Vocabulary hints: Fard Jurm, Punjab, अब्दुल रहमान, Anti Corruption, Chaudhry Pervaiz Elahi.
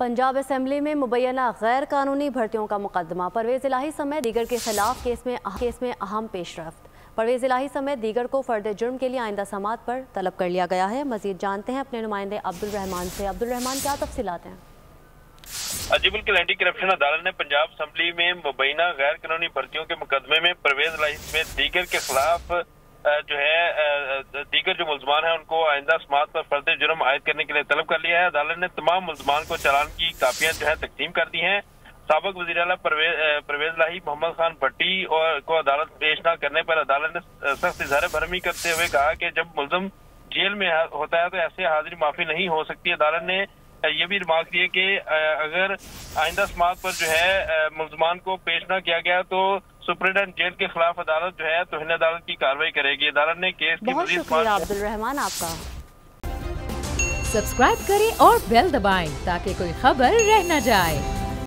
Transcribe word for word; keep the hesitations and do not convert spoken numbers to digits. Punjab assembly में मुबैना गैर कानूनी भर्तियों का मुकदमा, परवेज़ इलाही समेत दीगर के खिलाफ केस में केस में अहम पेशरफ्त। परवेज़ इलाही समेत दीगर को फर्द जुर्म के लिए आइंदा समाअत पर तलब कर लिया गया है। मजीद जानते हैं अपने नुमाइंदे अब्दुल रहमान से। अब्दुल रहमान, क्या तफसीलात हैं? जी बिल्कुल, एंटी करप्शन अदालत ने पंजाब असम्बली में मुबैना गैर कानूनी भर्तियों के मुकदमे में परवेज़ इलाही समेत दीगर के खिलाफ जो है दीगर जो मुलजमान है उनको आइंदा समाअत पर फर्द जुर्म आयद करने के लिए तलब कर लिया है। अदालत ने तमाम मुलजमान को चालान की कापियां जो है तकसीम कर दी हैं। साबिक वज़ीर-ए-आला परवेज़ इलाही मोहम्मद खान भट्टी और को अदालत पेश न करने पर अदालत ने सख्त इजहार बरहमी करते हुए कहा कि जब मुलजम जेल में होता है तो ऐसे हाजिरी माफी नहीं हो सकती। अदालत ने ये भी रिमार्क दिए कि अगर आइंदा समाअत पर जो है मुलजमान को पेश न किया गया तो सुप्रिंटेंडेंट जेल के खिलाफ अदालत जो है तोहन अदालत की कार्रवाई करेगी। अदालत ने केस की बहुत शुक्रिया अब्दुल रहमान आपका। सब्सक्राइब करें और बेल दबाएं ताकि कोई खबर रह न जाए।